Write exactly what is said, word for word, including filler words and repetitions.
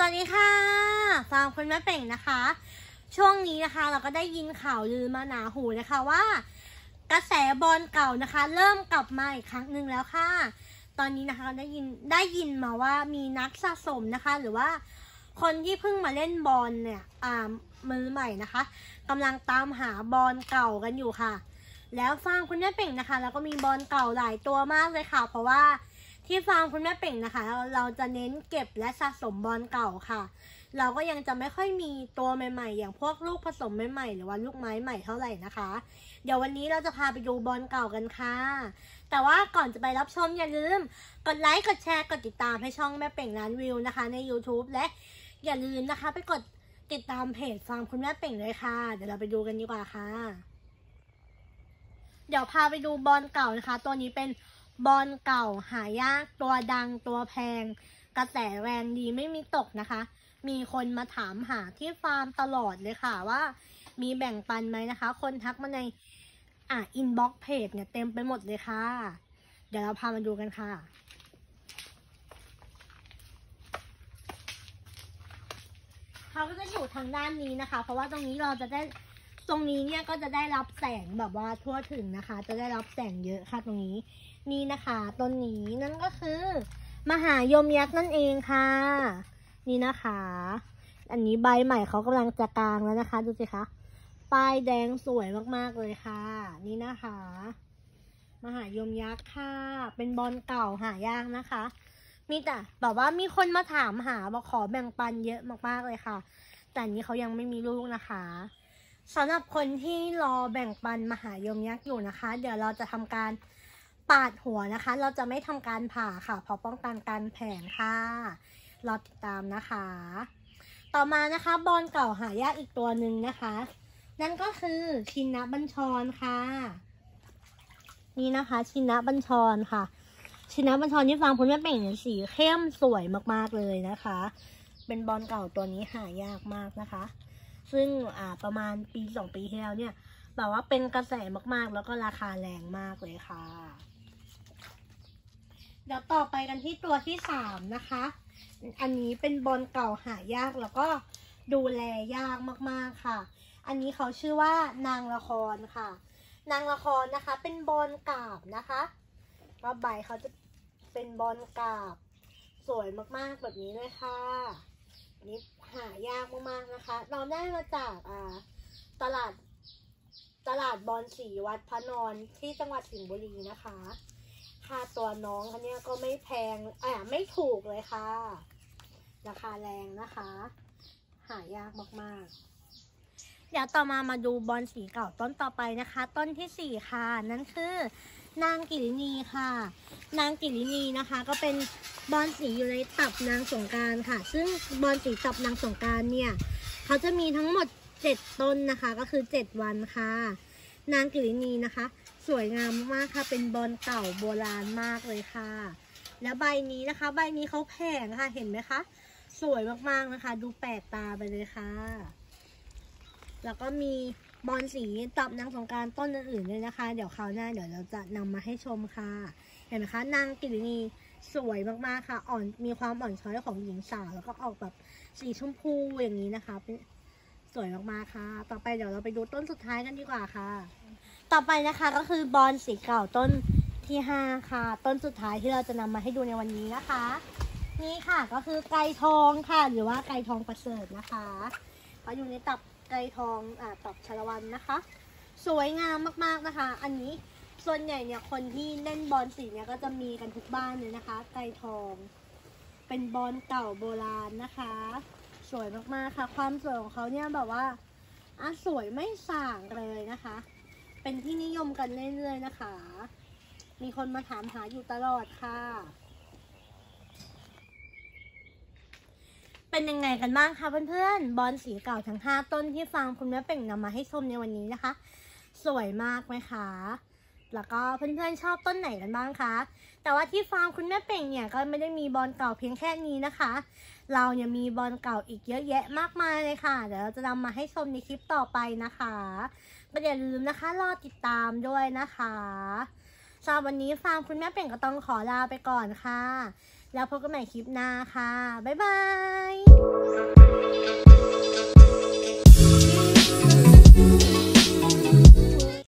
สวัสดีค่ะฟาร์มคุณแม่เป่งนะคะช่วงนี้นะคะเราก็ได้ยินข่าวลือมาหนาหูเลยค่ะว่ากระแสบอลเก่านะคะเริ่มกลับมาอีกครั้งหนึ่งแล้วค่ะตอนนี้นะคะได้ยินได้ยินมาว่ามีนักสะสมนะคะหรือว่าคนที่เพิ่งมาเล่นบอลเนี่ยอ่ามือใหม่นะคะกำลังตามหาบอลเก่ากันอยู่ค่ะแล้วฟาร์มคุณแม่เป่งนะคะแล้วก็มีบอลเก่าหลายตัวมากเลยค่ะเพราะว่าที่ฟาร์มคุณแม่เป่งนะคะเรา, เราจะเน้นเก็บและสะสมบอลเก่าค่ะเราก็ยังจะไม่ค่อยมีตัวใหม่ๆอย่างพวกลูกผสมใหม่ๆหรือว่าลูกไม้ใหม่เท่าไหร่นะคะเดี๋ยววันนี้เราจะพาไปดูบอลเก่ากันค่ะแต่ว่าก่อนจะไปรับชมอย่าลืมกดไลค์กดแชร์กดติดตามให้ช่องแม่เป่งล้านวิวนะคะใน ยูทูบ และอย่าลืมนะคะไปกดติดตามเพจฟาร์มคุณแม่เป่งเลยค่ะเดี๋ยวเราไปดูกันดีกว่าค่ะเดี๋ยวพาไปดูบอลเก่านะคะตัวนี้เป็นบอลเก่าหายากตัวดังตัวแพงกระแสแรงดีไม่มีตกนะคะมีคนมาถามหาที่ฟาร์มตลอดเลยค่ะว่ามีแบ่งปันไหมนะคะคนทักมาในอ่าอินบ็อกซ์เพจเนี่ยเต็มไปหมดเลยค่ะเดี๋ยวเราพามาดูกันค่ะเขาก็จะอยู่ทางด้านนี้นะคะเพราะว่าตรงนี้เราจะได้ตรงนี้เนี่ยก็จะได้รับแสงแบบว่าทั่วถึงนะคะจะได้รับแสงเยอะค่ะตรงนี้นี่นะคะต้นนี้นั่นก็คือมหายมยักษ์นั่นเองค่ะนี่นะคะอันนี้ใบใหม่เขากำลังจะกลางแล้วนะคะดูสิคะป้ายแดงสวยมากๆเลยค่ะนี่นะคะมหายมยักษ์ค่ะเป็นบอลเก่าหายากนะคะมีแต่แบบว่ามีคนมาถามหาบอกขอแบ่งปันเยอะมากๆเลยค่ะแต่นี้เขายังไม่มีลูกนะคะสำหรับคนที่รอแบ่งปันมหายมยักษ์อยู่นะคะเดี๋ยวเราจะทำการปาดหัวนะคะเราจะไม่ทำการผ่าค่ะเพราะป้องกันการแผลค่ะรอติดตามนะคะต่อมานะคะบอลเก่าหายากอีกตัวหนึ่งนะคะนั่นก็คือชินะบัญชรค่ะนี่นะคะชินะบัญชรค่ะชินะบัญชรที่ฟาร์มคุณแม่เป่งเนี่ยสีเข้มสวยมากๆเลยนะคะเป็นบอลเก่าตัวนี้หายากมากนะคะซึ่งอ่าประมาณปีสองปีที่แล้วเนี่ยแบบว่าเป็นกระแสมากๆแล้วก็ราคาแรงมากเลยค่ะเดี๋ยวต่อไปกันที่ตัวที่สามนะคะอันนี้เป็นบอลเก่าหายากแล้วก็ดูแลยากมากๆค่ะอันนี้เขาชื่อว่านางละครค่ะนางละครนะคะเป็นบอลกาบนะคะก็ใบเขาจะเป็นบอลกาบสวยมากๆแบบนี้เลยค่ะนี่หายากมากๆนะคะเราได้มาจากอ่าตลาดตลาดบอนสีวัดพระนอนที่จังหวัดสิงห์บุรีนะคะค่าตัวน้องเขาเนี่ยก็ไม่แพงอ่ะไม่ถูกเลยค่ะราคาแรงนะคะหายากมากๆเดี๋ยวต่อมามาดูบอนสีเก่าต้นต่อไปนะคะต้นที่สี่ค่ะนั่นคือนางกิรินีค่ะนางกิรินีนะคะก็เป็นบอนสีอยู่ในตับนางสงกรานต์ค่ะซึ่งบอนสีตับนางสงกรานต์เนี่ยเขาจะมีทั้งหมดเจ็ดต้นนะคะก็คือเจ็ดวันค่ะนางกิรินีนะคะสวยงามมากค่ะเป็นบอนเก่าโบราณมากเลยค่ะแล้วใบนี้นะคะใบนี้เขาแผงค่ะเห็นไหมคะสวยมากๆนะคะดูแปลกตาไปเลยค่ะแล้วก็มีบอนสีตับนางสงกรานต์ต้นอื่นๆด้วยนะคะเดี๋ยวคราวหน้าเดี๋ยวเราจะนำมาให้ชมค่ะเห็นไหมคะนางกิรินีสวยมากๆค่ะอ่อนมีความอ่อนช้อยของหญิงสาวแล้วก็ออกแบบสีชมพูอย่างนี้นะคะเป็นสวยมากๆค่ะต่อไปเดี๋ยวเราไปดูต้นสุดท้ายกันดีกว่าค่ะต่อไปนะคะก็คือบอนสีเก่าต้นที่ห้าค่ะต้นสุดท้ายที่เราจะนำมาให้ดูในวันนี้นะคะนี่ค่ะก็คือไก่ทองค่ะหรือว่าไก่ทองประเสริฐนะคะเขาอยู่ในตับไก่ทองอ่าตับชลวันนะคะสวยงามมากๆนะคะอันนี้ส่วนใหญ่เนี่ยคนที่เล่นบอนสีเนี่ยก็จะมีกันทุกบ้านเลยนะคะไก่ทองเป็นบอนเก่าโบราณนะคะสวยมากๆค่ะความสวยของเขาเนี่ยแบบว่าอ่ะสวยไม่ส่างเลยนะคะเป็นที่นิยมกันเรื่อยๆนะคะมีคนมาถามหาอยู่ตลอดค่ะเป็นยังไงกันบ้างคะเพื่อนๆบอนสีเก่าทั้งห้าต้นที่ฟาร์มคุณแม่เป่งนำมาให้ชมในวันนี้นะคะสวยมากไหมคะแล้วก็เพื่อนๆชอบต้นไหนกันบ้างคะแต่ว่าที่ฟาร์มคุณแม่เป่งเนี่ยก็ไม่ได้มีบอนเก่าเพียงแค่นี้นะคะเราเนี่ยมีบอนเก่าอีกเยอะแยะมากมายเลยค่ะเดี๋ยวเราจะนำมาให้ชมในคลิปต่อไปนะคะก็อย่าลืมนะคะรอติดตามด้วยนะคะสำหรับวันนี้ฟาร์มคุณแม่เป่งก็ต้องขอลาไปก่อนค่ะแล้วพบกันใหม่คลิปหน้าค่ะบ๊ายบาย